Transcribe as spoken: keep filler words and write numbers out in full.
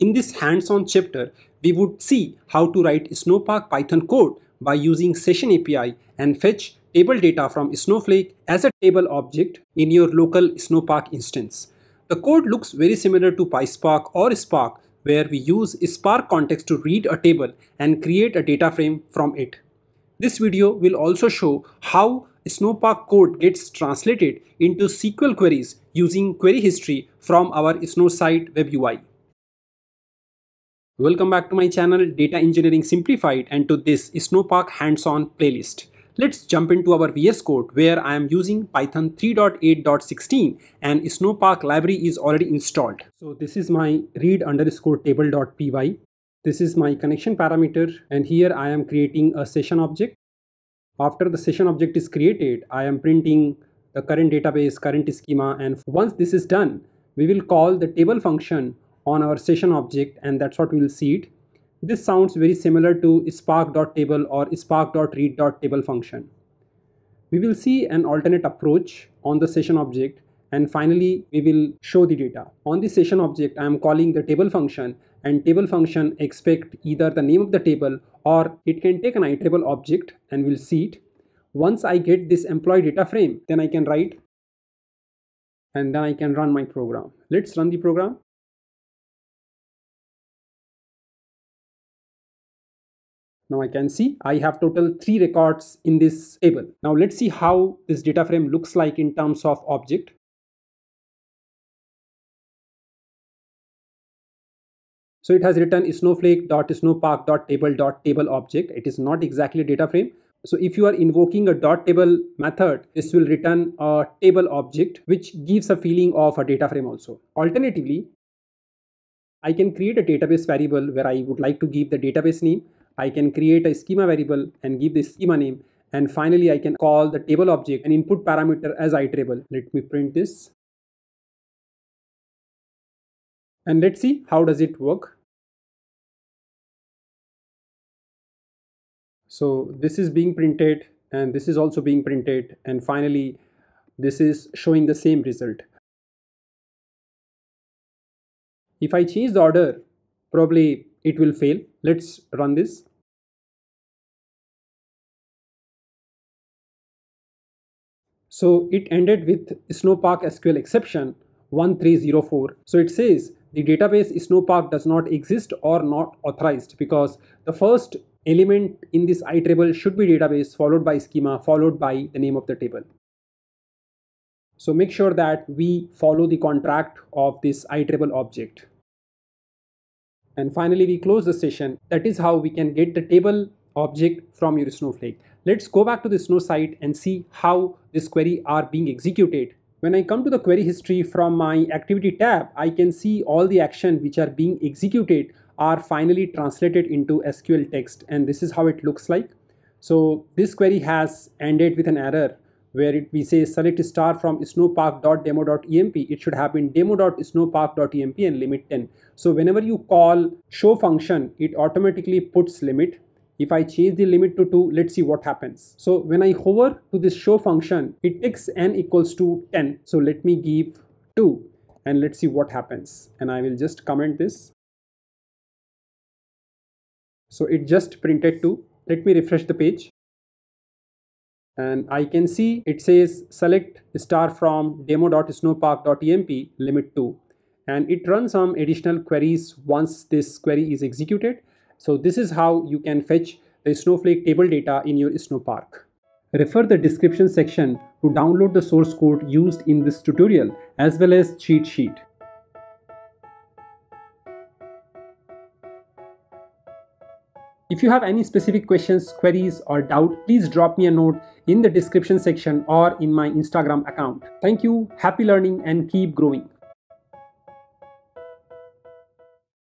In this hands-on chapter, we would see how to write Snowpark Python code by using Session A P I and fetch table data from Snowflake as a table object in your local Snowpark instance. The code looks very similar to PySpark or Spark, where we use Spark context to read a table and create a data frame from it. This video will also show how Snowpark code gets translated into S Q L queries using Query History from our Snowsite web U I. Welcome back to my channel Data Engineering Simplified and to this Snowpark hands-on playlist. Let's jump into our V S Code where I am using Python three point eight point sixteen and Snowpark library is already installed. So this is my read underscore table.py. This is my connection parameter and here I am creating a session object. After the session object is created, I am printing the current database, current schema, and once this is done, we will call the table function on our session object and that's what we will see it. This sounds very similar to spark.table or spark.read.table function. We will see an alternate approach on the session object and finally we will show the data. On the session object I am calling the table function and table function expect either the name of the table or it can take an iterable object and we'll see it. Once I get this employee data frame then I can write and then I can run my program. Let's run the program. Now I can see I have total three records in this table. Now let's see how this data frame looks like in terms of object. So it has written snowflake.snowpark.table.table object. It is not exactly a data frame. So if you are invoking a dot table method, this will return a table object which gives a feeling of a data frame also. Alternatively, I can create a database variable where I would like to give the database name. I can create a schema variable and give the schema name, and finally I can call the table object and input parameter as iterable. Let me print this and let's see how does it work. So this is being printed and this is also being printed and finally this is showing the same result. If I change the order, probably it will fail. Let's run this. So it ended with Snowpark S Q L exception one three zero four. So it says the database Snowpark does not exist or not authorized because the first element in this iterable should be database followed by schema followed by the name of the table. So make sure that we follow the contract of this iterable object. And finally we close the session. That is how we can get the table object from your Snowflake. Let's go back to the Snowsite and see how this query are being executed. When I come to the query history from my activity tab, I can see all the action which are being executed are finally translated into S Q L text and this is how it looks like. So this query has ended with an error where it, we say select star from snowpark.demo.env, it should have been demo.snowpark.env and limit ten. So whenever you call show function, it automatically puts limit. If I change the limit to two, let's see what happens. So when I hover to this show function, it takes n equals to ten. So let me give two and let's see what happens. And I will just comment this. So it just printed two. Let me refresh the page. And I can see it says select star from demo.snowpark.env limit two and it runs some additional queries once this query is executed. So this is how you can fetch the Snowflake table data in your Snowpark. Refer the description section to download the source code used in this tutorial as well as cheat sheet. If you have any specific questions, queries or doubt, please drop me a note in the description section or in my Instagram account. Thank you, happy learning and keep growing.